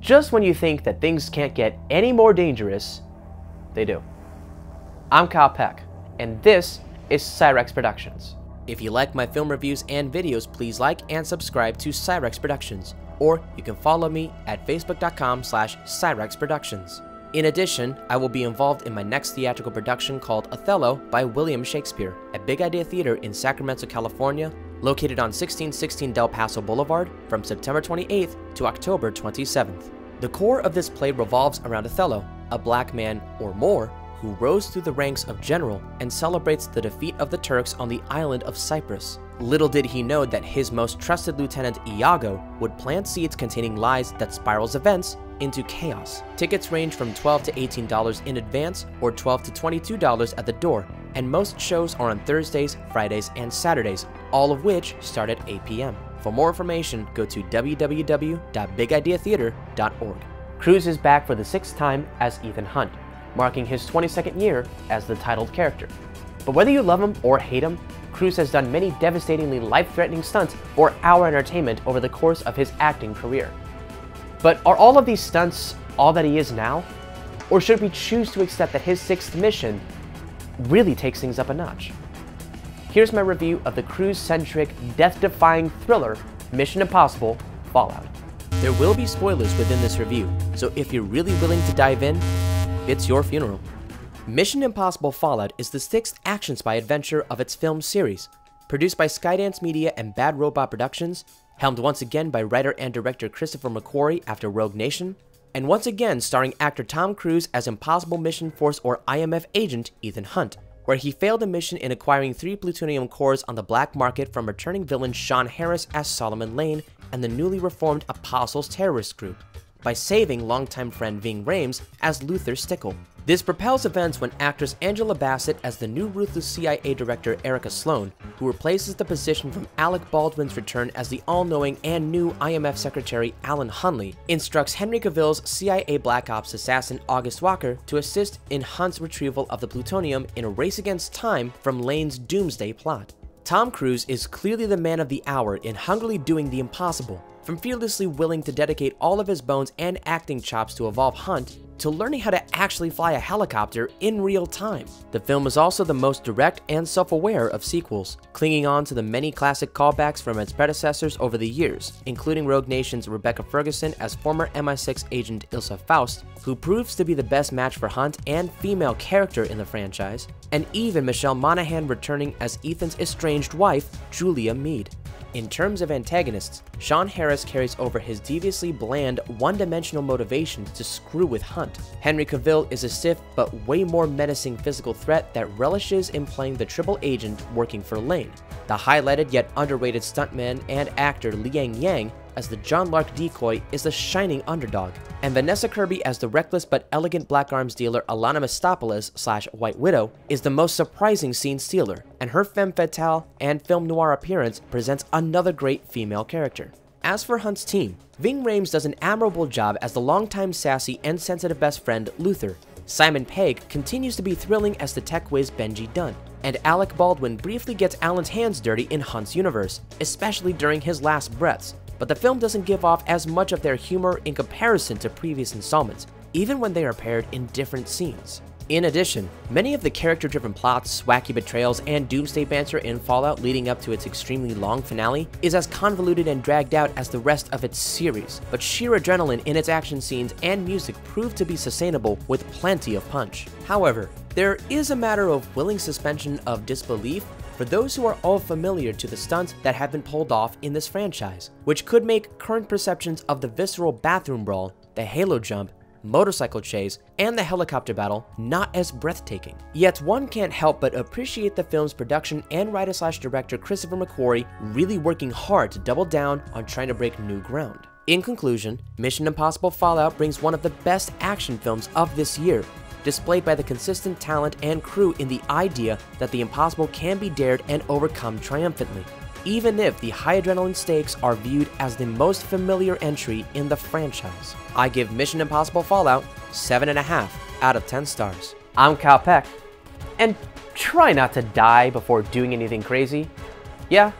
Just when you think that things can't get any more dangerous, they do. I'm Kyle Peck, and this is Psyrex Productions. If you like my film reviews and videos, please like and subscribe to Psyrex Productions, or you can follow me at facebook.com/Psyrex Productions. In addition, I will be involved in my next theatrical production called Othello by William Shakespeare at Big Idea Theatre in Sacramento, California, located on 1616 Del Paso Boulevard from September 28th to October 27th. The core of this play revolves around Othello, a black man or more who rose through the ranks of general and celebrates the defeat of the Turks on the island of Cyprus. Little did he know that his most trusted lieutenant Iago would plant seeds containing lies that spirals events into chaos. Tickets range from $12 to $18 in advance or $12 to $22 at the door, and most shows are on Thursdays, Fridays, and Saturdays, all of which start at 8 p.m. For more information, go to www.bigideatheater.org. Cruise is back for the 6th time as Ethan Hunt, marking his 22nd year as the titled character. But whether you love him or hate him, Cruise has done many devastatingly life-threatening stunts for our entertainment over the course of his acting career. But are all of these stunts all that he is now? Or should we choose to accept that his 6th mission really takes things up a notch? Here's my review of the Cruise-centric, death-defying thriller, Mission Impossible: Fallout. There will be spoilers within this review, so if you're really willing to dive in, it's your funeral. Mission Impossible: Fallout is the 6th action-spy adventure of its film series. Produced by Skydance Media and Bad Robot Productions, helmed once again by writer and director Christopher McQuarrie after Rogue Nation, and once again starring actor Tom Cruise as Impossible Mission Force or IMF agent Ethan Hunt, where he failed a mission in acquiring 3 plutonium cores on the black market from returning villain Sean Harris as Solomon Lane and the newly reformed Apostles terrorist group, by saving longtime friend Ving Rhames as Luther Stickell. This propels events when actress Angela Bassett as the new ruthless CIA director Erica Sloane, who replaces the position from Alec Baldwin's return as the all-knowing and new IMF secretary Alan Hunley, instructs Henry Cavill's CIA Black Ops assassin August Walker to assist in Hunt's retrieval of the plutonium in a race against time from Lane's doomsday plot. Tom Cruise is clearly the man of the hour in hungrily doing the impossible, from fearlessly willing to dedicate all of his bones and acting chops to evolve Hunt, to learning how to actually fly a helicopter in real time. The film is also the most direct and self-aware of sequels, clinging on to the many classic callbacks from its predecessors over the years, including Rogue Nation's Rebecca Ferguson as former MI6 agent Ilsa Faust, who proves to be the best match for Hunt and female character in the franchise, and even Michelle Monaghan returning as Ethan's estranged wife, Julia Meade. In terms of antagonists, Sean Harris carries over his deviously bland, one-dimensional motivations to screw with Hunt. Henry Cavill is a stiff but way more menacing physical threat that relishes in playing the triple agent working for Lane. The highlighted yet underrated stuntman and actor Liang Yang as the John Lark decoy is the shining underdog, and Vanessa Kirby as the reckless but elegant black arms dealer Alana Mistopoulos/White Widow is the most surprising scene stealer, and her femme fatale and film noir appearance presents another great female character. As for Hunt's team, Ving Rhames does an admirable job as the longtime sassy and sensitive best friend Luther. Simon Pegg continues to be thrilling as the tech whiz Benji Dunn, and Alec Baldwin briefly gets Alan's hands dirty in Hunt's universe, especially during his last breaths, but the film doesn't give off as much of their humor in comparison to previous installments, even when they are paired in different scenes. In addition, many of the character-driven plots, wacky betrayals, and doomsday banter in Fallout leading up to its extremely long finale is as convoluted and dragged out as the rest of its series, but sheer adrenaline in its action scenes and music proved to be sustainable with plenty of punch. However, there is a matter of willing suspension of disbelief for those who are all familiar to the stunts that have been pulled off in this franchise, which could make current perceptions of the visceral bathroom brawl, the halo jump, motorcycle chase, and the helicopter battle not as breathtaking. Yet one can't help but appreciate the film's production and writer/director Christopher McQuarrie really working hard to double down on trying to break new ground. In conclusion, Mission Impossible: Fallout brings one of the best action films of this year, displayed by the consistent talent and crew in the idea that the impossible can be dared and overcome triumphantly, even if the high adrenaline stakes are viewed as the most familiar entry in the franchise. I give Mission Impossible: Fallout 7.5 out of 10 stars. I'm Kyle Peck, and try not to die before doing anything crazy. Yeah,